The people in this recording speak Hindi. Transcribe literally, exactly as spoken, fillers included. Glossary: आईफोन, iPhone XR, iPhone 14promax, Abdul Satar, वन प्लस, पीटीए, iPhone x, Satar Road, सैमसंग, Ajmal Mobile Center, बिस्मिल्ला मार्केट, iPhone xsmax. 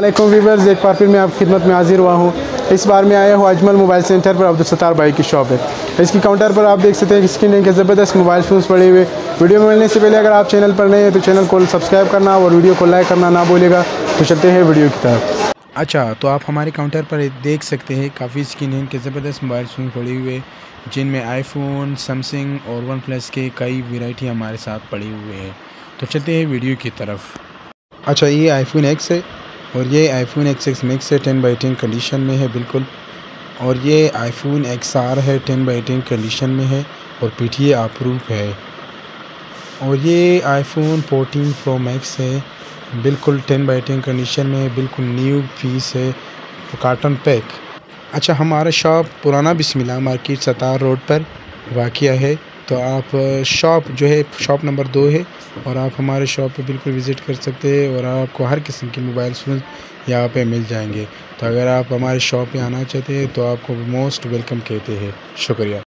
वालेकुम व्यूअर्स, एक बार फिर मैं आप खिदमत में हाजिर हुआ हूँ। इस बार मैं आया हूँ अजमल मोबाइल सेंटर पर, अब्दुल सतार भाई की शॉप है। इसकी काउंटर पर आप देख सकते हैं कि स्क्रीन के ज़बरदस्त मोबाइल फ़ोन्स पड़े हुए। वीडियो मिलने से पहले अगर आप चैनल पर नए हैं तो चैनल को सब्सक्राइब करना और वीडियो को लाइक करना ना भूलिएगा। तो चलते हैं वीडियो की तरफ। अच्छा, तो आप हमारे काउंटर पर देख सकते हैं काफ़ी स्क्रीन के ज़बरदस्त मोबाइल फ़ोन पड़े हुए, जिनमें आईफोन, सैमसंग और वन प्लस के कई वेराइटी हमारे साथ पड़े हुए हैं। तो चलते हैं वीडियो की तरफ। अच्छा, ये आईफोन एक्स है और ये आईफोन एक्स एक्स मैक्स है, टेन बाई टेन कंडीशन में है बिल्कुल। और ये आईफोन एक्स आर है, टेन बाई टेन कंडीशन में है और पीटीए अप्रूव है। और ये आईफोन फोर्टीन प्रो मैक्स है, बिल्कुल टेन बाई टेन कंडीशन में है, बिल्कुल न्यू पीस है, कार्टन पैक। अच्छा, हमारा शॉप पुराना बिस्मिल्ला मार्केट सतार रोड पर वाक़िया है। तो आप शॉप जो है शॉप नंबर दो है और आप हमारे शॉप पे बिल्कुल विज़िट कर सकते हैं और आपको हर किस्म के मोबाइल फ़ोन यहाँ पे मिल जाएंगे। तो अगर आप हमारे शॉप पे आना चाहते हैं तो आपको मोस्ट वेलकम कहते हैं। शुक्रिया।